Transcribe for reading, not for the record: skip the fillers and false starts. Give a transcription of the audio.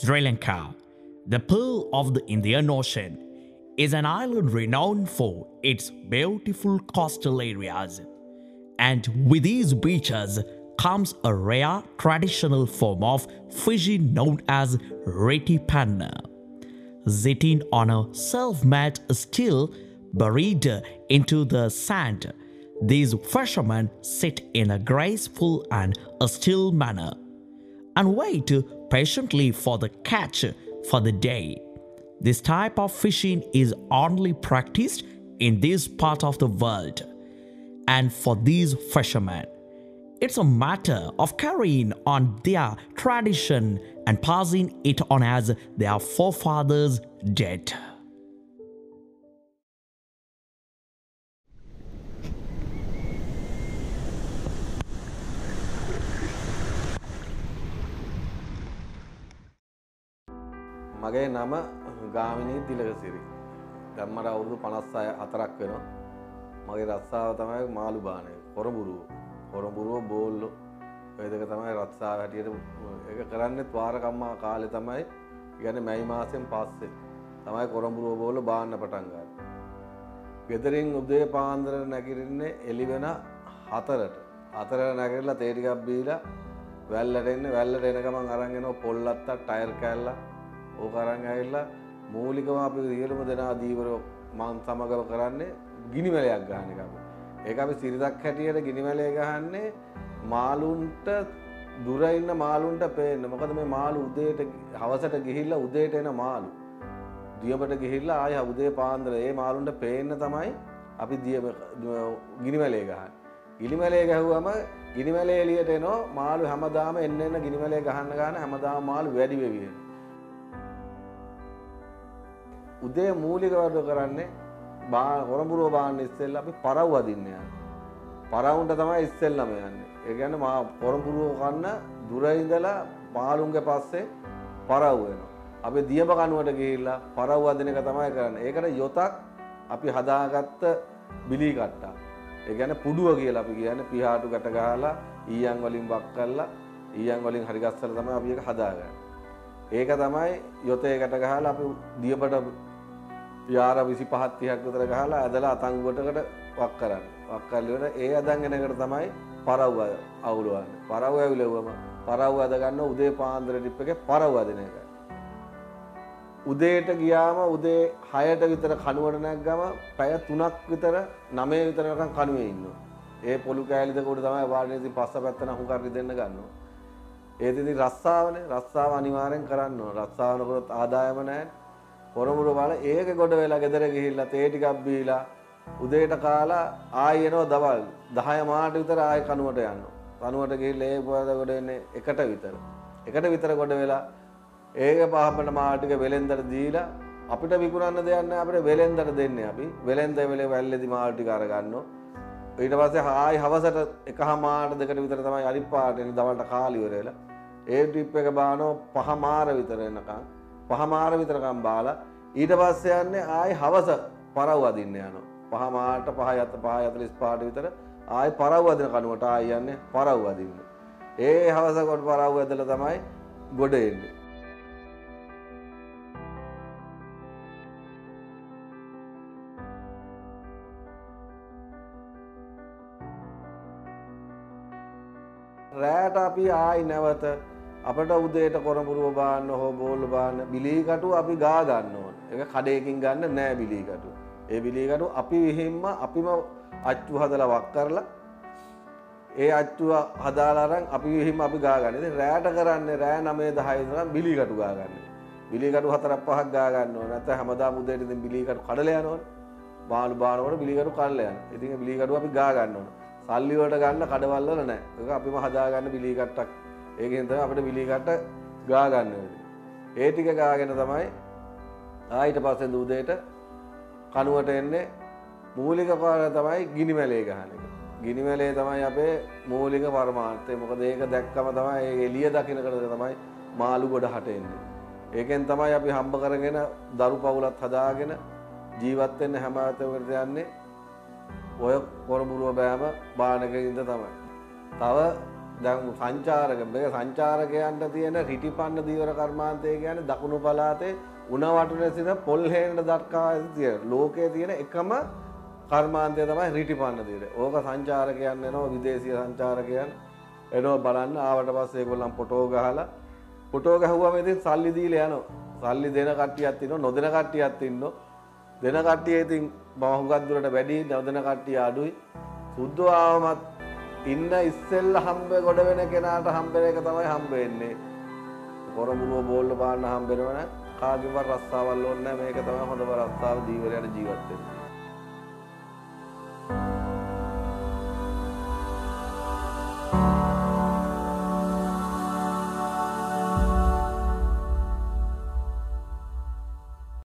Sri Lanka, the pearl of the Indian Ocean, is an island renowned for its beautiful coastal areas. And with these beaches comes a rare traditional form of fishing known as Ritipanna. Sitting on a self-made still buried into the sand, these fishermen sit in a graceful and still manner and wait patiently for the catch for the day. This type of fishing is only practiced in this part of the world, and for these fishermen, it's a matter of carrying on their tradition and passing it on as their forefathers did. මගේ නම ගාමිණී තිලකසිරි. දැන් මට අවුරුදු 54ක් වෙනවා. මගේ රස්සාව තමයි මාළු බාන එක. කොරඹුරුව. කොරඹුරුව බෝල්ලෝ. ඒ දෙක තමයි රස්සාව හැටියට ඒක කරන්නේ වාර කම්මා කාලේ තමයි. කියන්නේ මැයි මාසෙන් පස්සේ තමයි කොරඹුරුව බෝල්ලෝ බාන්න පටන් ගන්නේ. ගෙදරින් උදේ පාන්දර නැගිටින්නේ එළි වෙන 4ට. 4ට නැගිටලා තේ ටිකක් බීලා වැල්ලට එන්නේ. වැල්ලට එන ගමන් අරන් එනවා පොල්ලත්තා ටයර් කෑල්ලා. ඕකරන් ඇවිල්ලා මූලිකව අපි ඉහෙළම දෙන ආදීවර මං සමගව කරන්නේ ගිනිමැලයක් ගන්න එක අපි. ඒක අපි සිරිතක් හැටියට ගිනිමැලේ ගහන්නේ මාළුන්ට දුර ඉන්න මාළුන්ට පේන්න. මොකද මේ මාළු උදේට හවසට ගිහිල්ලා උදේට එන මාළු. දියබට ගිහිල්ලා ආයෙ උදේ පාන්දර ඒ මාළුන්ට පේන්න තමයි අපි ගිනිමැලේ ගහන්නේ. ගිනිමැලේ ගහුවම ගිනිමැලේ එළියට එනවා මාළු හැමදාම එන්න ගිනිමැලේ ගහන්න හැමදාම මාළු වැඩි වෙවි. උදේ මූලික වැඩ කරන්නේ කොරඹුරුව බාන්න ඉස්සෙල්ලා අපි පරව් අදින්න යනවා. පරවුන්ට තමයි ඉස්සෙල්ලාම යන්නේ. ඒ කියන්නේ මා කොරඹුරුව කන්න දුර ඉඳලා පාළුන්ගේ පස්සේ පරව් වෙනවා. අපි දියබ කණුවට ගිහිල්ලා පරව් අදින එක තමයි කරන්නේ. ඒකට යොතක් අපි හදාගත්ත බිලි කට්ටා. ඒ කියන්නේ පුඩුව කියලා අපි කියන්නේ පිහාටු ගැට ගහලා ඊයන් වලින් වක් කරලා ඊයන් වලින් හරි ගස්සලා තමයි අපි ඒක හදාගන්නේ. ඒක තමයි යොතේ ගැට ගහලා අපි දියබට පියාර 25ක් 30ක් විතර ගහලා ඇදලා අතංගුවටකට වක් කරන්නේ. වක් කරලා ඒ අදංගෙන එකට තමයි පරව්ව අවුලවන්නේ. පරව්ව ඇවිලෙවම පරව්ව අද ගන්න උදේ පාන්දර ඩිප් එකේ පරව්ව අදින එක. උදේට ගියාම උදේ 6ට විතර කණුවට නැග්ගම පැය 3ක් විතර 9 විතර නිකන් කණුවේ ඉන්නවා. ඒ පොළු කෑලි දෙක උඩ තමයි වාඩිලදී පස්ස පැත්තට හුඟක් රිදෙන්න ගන්නවා. ඒත් ඉතින් රස්සාවනේ රස්සාව අනිවාර්යෙන් කරන්න ඕන. රස්සාවන කරොත් ආදායම නැහැ. කොරමුර වල ඒක ගොඩ වෙලා ගෙදර ගිහිල්ලා තේ ටිකක් බීලා උදේට කාලා ආයෙ එනවා දවල් 10 මාට විතර ආයෙ කණුවට යනවා. කණුවට ගිහිල්ලා ඒ පොඩ ගොඩ වෙන්නේ 1ට විතර. 1ට විතර ගොඩ වෙලා ඒක පහපන මාටික වෙලෙන්දට දීලා අපිට විකුණන්න දෙයක් නැහැ. අපිට වෙලෙන්දට දෙන්නේ අපි. වෙලෙන්ද වෙලේ වැල්ලේදී මාටික අර ගන්නවා. ඊට පස්සේ ආයි හවසට 1:00 මාට 2ට විතර තමයි අලි පාට එන දවල්ට කාලි ඉවර වෙලා ඒ ට්‍රිප් එක බානවා 5 මාර විතර එනකම් 5 මාර විතරකම් බාලා ඊට පස්සේ යන්නේ ආයි හවස පරව් අදින්න යනවා 5 මාට 5:45 විතර ආයි පරව් අදින කණුවට ආයි යන්නේ පරව් අදින්න ඒ හවස කොට පරව් ඇදලා තමයි ගොඩ එන්නේ. රැට අපි ආයි නැවත අපිට උදේට කොරඹුරුව බාන්න හෝ බෝල් බාන්න බිලී කටු අපි ගා ගන්න ඕන. ඒක කඩේකින් ගන්න නෑ බිලී කටු. ඒ බිලී කටු අපි විහිම්ම අපිම අච්චු හදලා වක් කරලා ඒ අච්චුව හදාලා අරන් අපි විහිම්ම අපි ගා ගන්න. ඉතින් රැට කරන්නේ රෑ 9 10 වෙනකම් බිලී කටු ගා ගන්න. බිලී කටු 4ක් 5ක් ගා ගන්න ඕන. නැත්නම් හැමදාම උදේට ඉතින් බිලී කටු කඩලා යනවනේ. බාලු බානකොට බිලී කටු කඩලා යනවා. ඉතින් බිලී කටු අපි ගා ගන්න ඕන. සල්ලි වලට ගන්න කඩවල් වල නෑ. ඒක අපිම හදා ගන්න බිලී කට්ටක්. ඒකෙන් තමයි අපිට බිලී කට්ට ගා ගන්න වෙන්නේ. ඒ ටික ගාගෙන තමයි ආයෙත් පස්සේ උදේට කණුවට එන්නේ. මූලික පාර තමයි ගිනිමැලේ ගහන එක. ගිනිමැලේ තමයි අපේ මූලික පරමාර්ථය. මොකද ඒක දැක්කම තමයි ඒ එළිය දකින්නකට තමයි මාළු ගොඩ හට එන්නේ. ඒකෙන් තමයි අපි හම්බ කරගෙන දරු පවුලක් හදාගෙන ජීවත් වෙන්න හැම වෙලාවෙම යන්නේ. ඔය කොරඹුරුව බෑම බානක ඉඳ තමයි. තව දැන් සංචාරක මේ සංචාරකයන්ට තියෙන රිටිපන්න දීවර කර්මාන්තය කියන්නේ දකුණු පළාතේ උණ වටුනේ සිට පොල් හේන දක්වා තියෙන ලෝකයේ තියෙන එකම කර්මාන්තය තමයි රිටිපන්න දීවර. ඕක සංචාරකයන් එනවා විදේශීය සංචාරකයන් එනවා බලන්න ආවට පස්සේ ඒගොල්ලන් ෆොටෝ ගහලා ෆොටෝ ගහුවම ඉතින් සල්ලි දීලා යනවා. සල්ලි දෙන කට්ටියක් ඉන්නවා නොදෙන කට්ටියක් ඉන්නවා. දෙන කට්ටිය ඉතින් මම හුඟක් දුරට වැඩි නොදෙන කට්ටිය අඩුයි. සුද්ධාවමත් ඉන්න ඉස්සෙල්ල හම්බ ගොඩ වෙන කෙනාට හම්බෙන එක තමයි හම්බ වෙන්නේ. කොරමුලුව බෝල්ල පාන්න හම්බ වෙනවනම් කාගේවත් රස්සාවල් ඕනේ නැහැ. මේක තමයි හොඳම රස්සාව දීවර යන ජීවිතේ.